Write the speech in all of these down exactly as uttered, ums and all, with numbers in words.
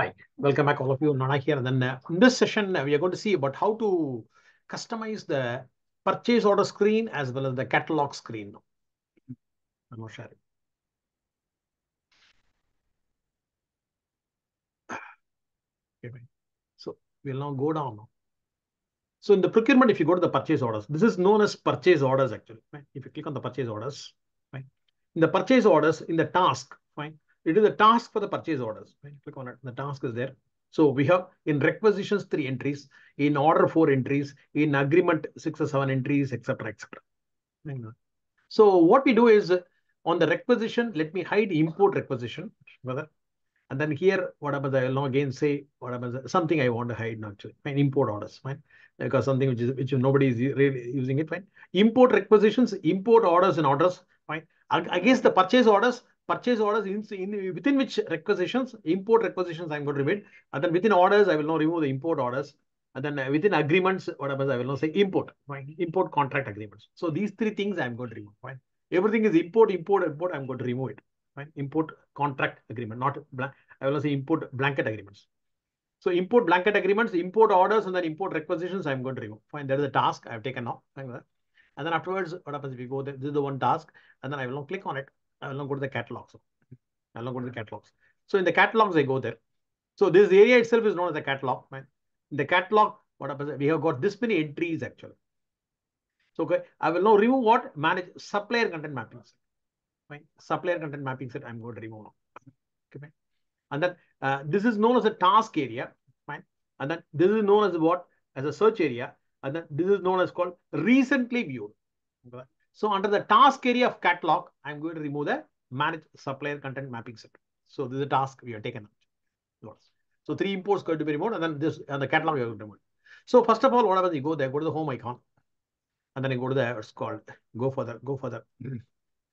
Hi, welcome back all of you. Nana here. And then uh, in this session, uh, we are going to see about how to customize the purchase order screen as well as the catalog screen. I'm not sharing. Okay, right. So we'll now go down. So in the procurement, if you go to the purchase orders, this is known as purchase orders actually. Right? If you click on the purchase orders, right? In the purchase orders, in the task, right? It is a task for the purchase orders. Right? Click on it. The task is there. So we have in requisitions three entries, in order four entries, in agreement six or seven entries, et cetera, et cetera. So what we do is on the requisition, let me hide import requisition, whether, and then here what happens? I will now again say what happens? Something I want to hide actually. Fine, import orders. Fine, because something which is which nobody is really using it. Fine, import requisitions, import orders and orders. Fine, against the purchase orders. Purchase orders in, in within which requisitions, import requisitions I'm going to remove. And then within orders, I will now remove the import orders. And then within agreements, what happens? I will now say import, right? Import contract agreements. So these three things I'm going to remove, right? Everything is import, import, import. I'm going to remove it, right? Import contract agreement, not blank. I will now say import blanket agreements. So import blanket agreements, import orders, and then import requisitions I'm going to remove. Fine, that is a task I've taken now. And then afterwards, what happens if you go there? This is the one task. And then I will now click on it. I will now go to the catalogs. I will now go to the catalogs. So in the catalogs, I go there. So this area itself is known as the catalog. Right? In the catalog, what happens? We have got this many entries actually. So okay, I will now remove what? Manage supplier content mapping set. Right? Supplier content mapping set, I'm going to remove now. Okay, right? And then uh, this is known as a task area. Right? And then this is known as what? As a search area. And then this is known as called recently viewed. Okay. So under the task area of catalog, I'm going to remove the manage supplier content mapping set. So this is a task we have taken out. So three imports going to be removed, and then this and the catalog we are going to remove. So first of all, what happens? You go there, go to the home icon, and then you go to the it's called go further, go further.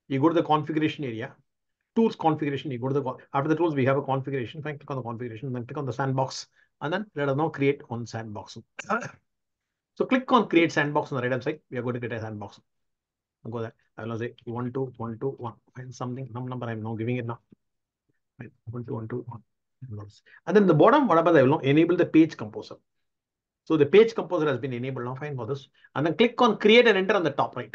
You go to the configuration area, tools configuration. You go to the after the tools we have a configuration. Fine, click on the configuration, then click on the sandbox, and then let us now create one sandbox. So click on create sandbox on the right hand side. We are going to create a sandbox. Go there. I will say one, two, one, two, one. Find something, some number I'm now giving it now. Right. One, two, one, two, one. And then the bottom, what happens? I will now enable the page composer. So the page composer has been enabled now. Fine for this. And then click on create and enter on the top right.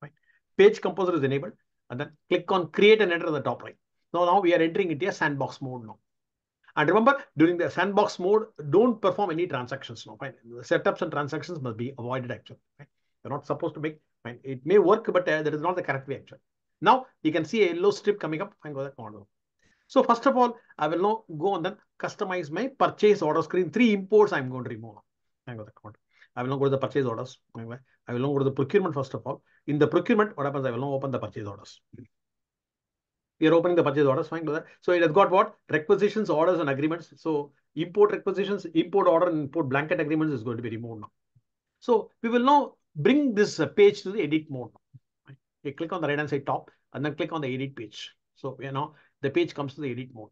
Right. Page composer is enabled. And then click on create and enter on the top right. So now we are entering into a sandbox mode now. And remember, during the sandbox mode, don't perform any transactions now. Fine. The setups and transactions must be avoided actually. Right. You're not supposed to make. Fine. It may work, but uh, that is not the correct way actually. Now you can see a yellow strip coming up. Fine, go that model. So first of all, I will now go and then customize my purchase order screen. Three imports I'm going to remove. Fine, go that model. I will now go to the purchase orders. I will now go to the procurement first of all. In the procurement, what happens? I will now open the purchase orders. We are opening the purchase orders. Fine, go that. So it has got what? Requisitions, orders, and agreements. So import requisitions, import order, and import blanket agreements is going to be removed now. So we will now bring this page to the edit mode. Right? You click on the right hand side top and then click on the edit page. So, you know, the page comes to the edit mode.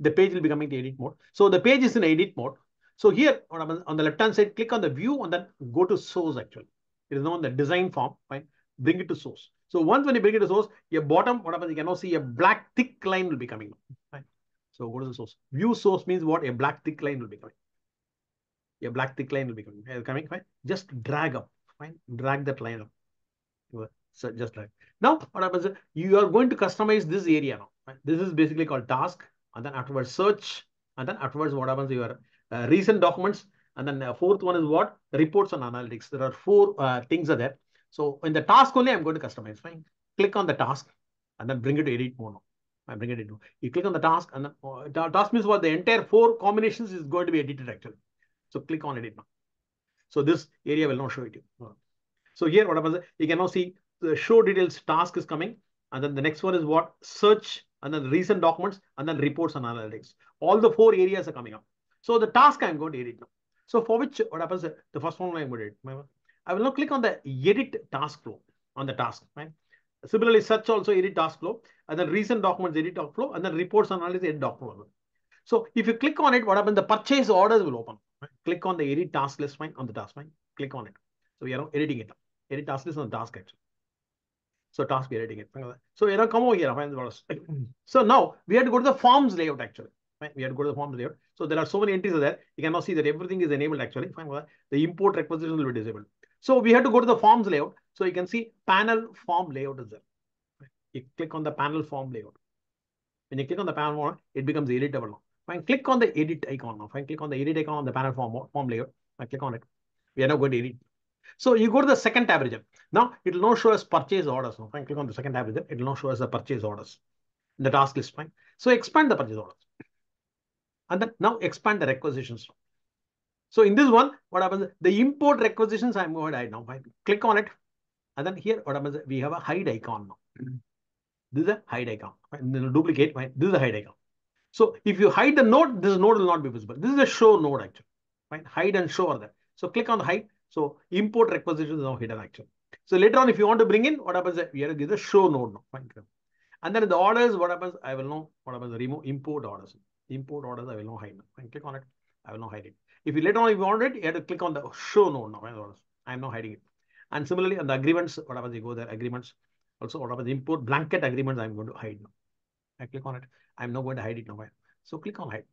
The page will be coming to edit mode. So the page is in edit mode. So here on the left hand side, click on the view and then go to source actually. It is now on the design form, right? Bring it to source. So once when you bring it to source, your bottom, what happens? You can now see a black thick line will be coming. Right? So what is the source? View source means what? A black thick line will be coming. Your black thick line will be coming, coming fine. Just drag up, fine. Drag that line up. So just drag. Now, what happens? You are going to customize this area now. Right? This is basically called task, and then afterwards search, and then afterwards what happens? Your uh, recent documents, and then uh, fourth one is what? Reports and analytics. There are four uh, things are there. So in the task only, I'm going to customize. Fine. Click on the task, and then bring it to edit mode. Now. I bring it into. You click on the task, and the uh, task means what? The entire four combinations is going to be edited actually. So click on edit now. So this area will not show it to you. So here what happens? You can now see the show details task is coming. And then the next one is what? Search and then recent documents and then reports and analytics. All the four areas are coming up. So the task I'm going to edit now. So for which what happens? The first one I'm going to edit. I will now click on the edit task flow on the task. Right? Similarly, search also edit task flow and then recent documents edit task flow and then reports and analytics edit task flow. So if you click on it, what happens? The purchase orders will open. Right? Click on the edit task list, fine, on the task, fine. Click on it. So we are now editing it. Edit task list on the task actually. So task we are editing it. So you know, come over here. Fine. So now we have to go to the forms layout actually. We had to go to the form layout. So there are so many entries are there. You can now see that everything is enabled actually. The import requisition will be disabled. So we had to go to the forms layout. So you can see panel form layout is there. You click on the panel form layout. When you click on the panel form, it becomes editable now. Fine, click on the edit icon now. Fine, click on the edit icon on the panel form, form layout. I click on it. We are now going to edit. So you go to the second tab region. Now it will now show us purchase orders. Now, fine, click on the second tab region. It will now show us the purchase orders in the task list. Fine. So expand the purchase orders. And then now expand the requisitions. So in this one, what happens? The import requisitions, I'm going to hide now. Fine. Click on it. And then here, what happens? We have a hide icon now. Mm-hmm. This is a hide icon. Fine. Then duplicate. Fine. This is a hide icon. So if you hide the node, this node will not be visible. This is a show node actually. Fine. Hide and show are there. So click on the hide. So import requisitions is now hidden actually. So later on, if you want to bring in, what happens? We have to give the show node now. Fine. And then in the orders, what happens? I will know what happens. Remove import orders. Import orders, I will now hide. Now. Click on it. I will now hide it. If you later on, if you want it, you have to click on the show node now. I am now hiding it. And similarly, on the agreements, what happens? You go there, agreements. Also, what happens? Import blanket agreements, I am going to hide now. I click on it. I am now going to hide it now. So click on hide.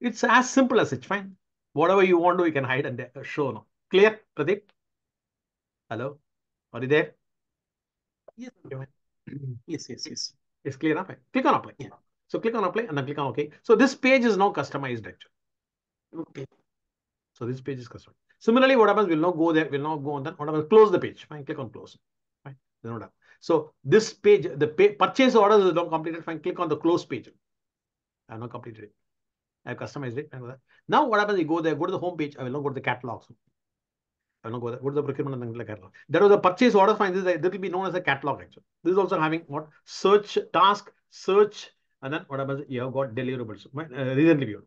It's as simple as it's fine. Whatever you want to, you can hide and show now. Clear, Pradeep? Hello? Are you there? Yes, yes, yes, yes. It's clear, right? Click on apply. Yeah. So click on apply and then click on OK. So this page is now customized actually. Okay. So this page is customized. Similarly, what happens? We'll now go there. We'll now go on that. What happens? Close the page. Fine. Click on close. Fine. No doubt. So this page, the pay, purchase orders is now completed. Fine. Click on the close page. I have not completed it. I have customized it. Now what happens? You go there. Go to the home page. I will now go to the catalogs. I will now go there. Go to the procurement and then the catalog. That was a purchase order. Fine. This is, that will be known as a catalog actually. This is also having what search task search. And then what happens? You have got deliverables, uh, recently viewed.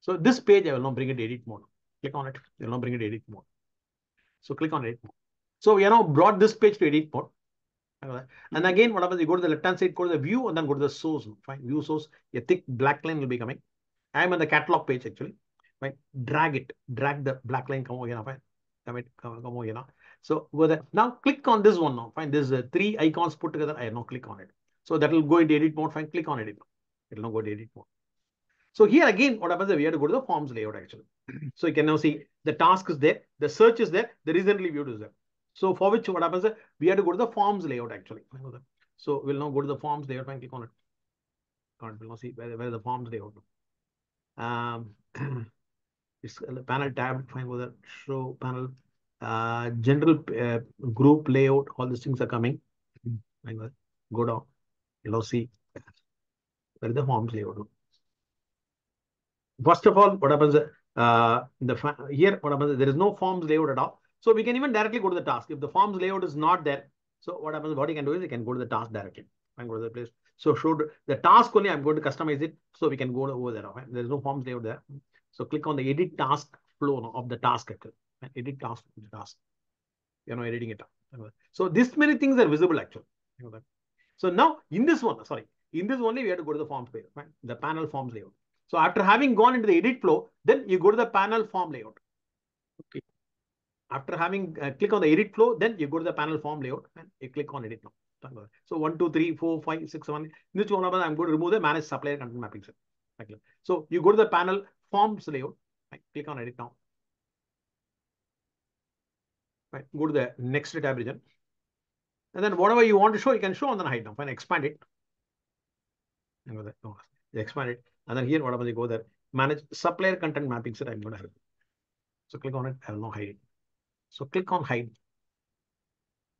So this page, I will now bring it to edit mode. Click on it. You will now bring it to edit mode. So click on edit mode. So we are now brought this page to edit mode. And again, what happens? You go to the left-hand side, go to the view, and then go to the source. Fine. View source. A thick black line will be coming. I am on the catalog page actually. Fine. Drag it. Drag the black line. Come over here now. Fine. Come it. Come over here now. So go there. Now click on this one now. Fine. There's uh, three icons put together. I now click on it. So that will go into edit mode. Fine, click on edit mode. It will now go to edit mode. So here again, what happens is we have to go to the forms layout actually. So you can now see the task is there, the search is there, the recently viewed is there. So for which what happens is we have to go to the forms layout actually. So we'll now go to the forms layout. Fine, click on it. We'll now see where, where the forms layout. Um, it's the panel tab. Fine, go there. Show panel. Uh, general uh, group layout. All these things are coming. Fine, go down. You'll see where the forms layout. First of all, what happens uh, in the here? What happens? There is no forms layout at all. So we can even directly go to the task. If the forms layout is not there, so what happens? What you can do is you can go to the task directly and go to the place. So should the task only? I'm going to customize it, so we can go over there. Right? There is no forms layout there. So click on the edit task flow of the task actually. Edit task task. You know, editing it. So this many things are visible actually. So now in this one, sorry, in this only we have to go to the forms layout, right? The panel forms layout. So after having gone into the edit flow, then you go to the panel form layout. Okay. After having uh, click on the edit flow, then you go to the panel form layout and you click on edit now. So one, two, three, four, five, six, seven. In this one, I'm going to remove the manage supplier content mapping set. Okay. So you go to the panel forms layout, right? Click on edit now. Right. Go to the next tab region. And then whatever you want to show, you can show and then hide now. Fine, expand it. And go there. No, expand it. And then here, whatever you go there, manage supplier content mapping set. I'm going to hide. So click on it. I will now hide it. So click on hide.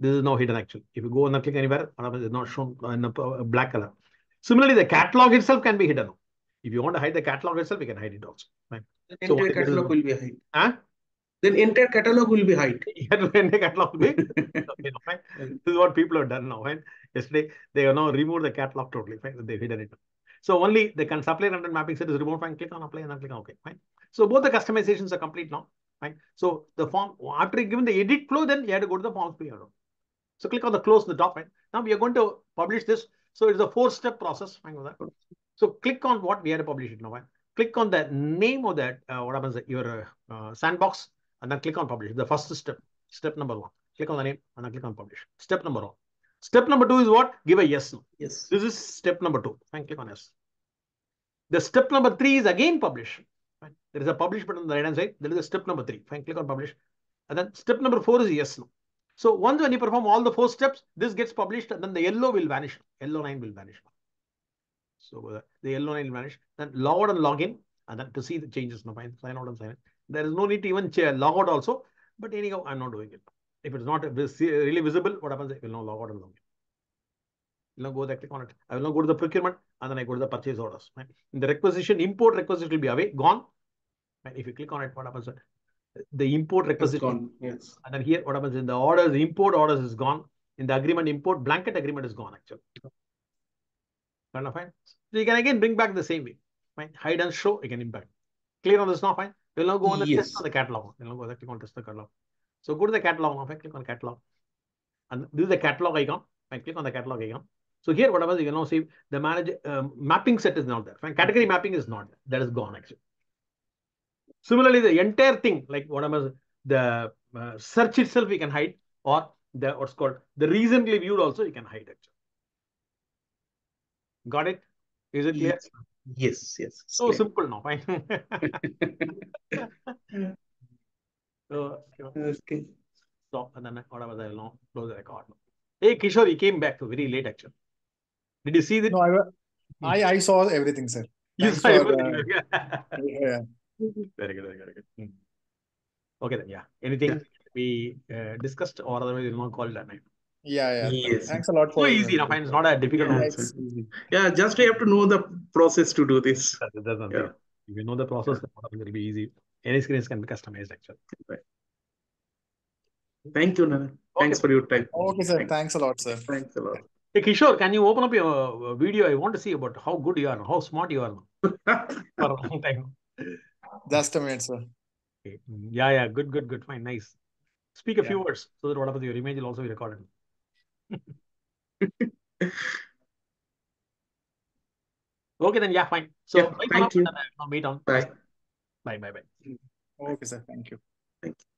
This is now hidden actually. If you go and click anywhere, whatever is not shown in a black color. Similarly, the catalog itself can be hidden. If you want to hide the catalog itself, you can hide it also. Right. The so entire catalog will be hidden. Huh? Then entire catalog will be hide. Yeah, entire catalog will be. You know, right? This is what people have done now. Right? Yesterday, they have now removed the catalog totally. Right? They've hidden it. So only the supplier content mapping set is removed. Fine, click on apply and then click on OK. Fine. So both the customizations are complete now. Fine. So the form after given the edit flow, then you have to go to the forms layout. So click on the close in the top. Right? Now we are going to publish this. So it's a four-step process. Fine with that. So click on what we had to publish it now. Right? Click on the name of that. Uh, what happens? Your uh, sandbox. And then click on publish. The first step, step number one. Click on the name and then click on publish. Step number one. Step number two is what? Give a yes. No. Yes. This is step number two. Fine, click on yes. The step number three is again publish. Right? There is a publish button on the right hand side. There is a step number three. Fine, click on publish. And then step number four is yes, no. So once when you perform all the four steps, this gets published and then the yellow will vanish. Yellow line will vanish. So uh, the yellow line will vanish. Then log out and log in. And then to see the changes, no, fine, sign out and sign in. There is no need to even log out also. But anyhow, I'm not doing it. If it's not really visible, what happens? I will now log out and log in. I'll now go there, click on it. I will now go to the procurement and then I go to the purchase orders. Right? In the requisition, import requisite will be away, gone. And if you click on it, what happens? The import requisite is gone. Yes. And then here, what happens in the orders, the import orders is gone. In the agreement, import blanket agreement is gone actually. Kind of fine. So you can again bring back the same way. Fine. Hide and show, you can impact. Clear on this now, fine. We'll now go on the yes. test on the catalog. We'll now go there, click on test the catalog. So go to the catalog now, fine. Click on catalog. And this is the catalog icon. Fine, click on the catalog icon. So here, what happens, you can now see the manage um, mapping set is not there. Fine, category mapping is not there. That is gone actually. Similarly, the entire thing, like what happens, the uh, search itself you can hide, or the what's called the recently viewed also you can hide actually. Got it? Is it clear? Yes, yes. yes. So clear. Simple now, fine. so, okay. Stop and then whatever I will now close the record. Hey, Kishore, he came back very late actually. Did you see that? No, I, I, I saw everything, sir. You Thanks saw for, everything. Uh, yeah. Very good, very good, very good. Mm. Okay then, yeah. Anything yeah. we uh, discussed or otherwise we'll not call it that night. Yeah, yeah. Yes. Thanks a lot for so easy. No, fine. It's not a difficult yeah, one. Yeah, just you have to know the process to do this. That's, that's yeah. If you know the process, yeah. it'll be easy. Any screens can be customized actually. Right. Thank you, Nanan. Okay. Thanks for your time. Okay, sir. Thanks, Thanks a lot, sir. Thanks a lot. Hey, Kishore, can you open up your uh, video? I want to see about how good you are, how smart you are. For a long time. Just a minute, sir. Okay. Yeah, yeah. Good, good, good. Fine. Nice. Speak a yeah. few words so that what happens, your image will also be recorded. Okay, then. Yeah, fine. So, yeah, thank you. Meet on. Bye. Bye, bye, bye. Okay, sir. Thank you. Thank you.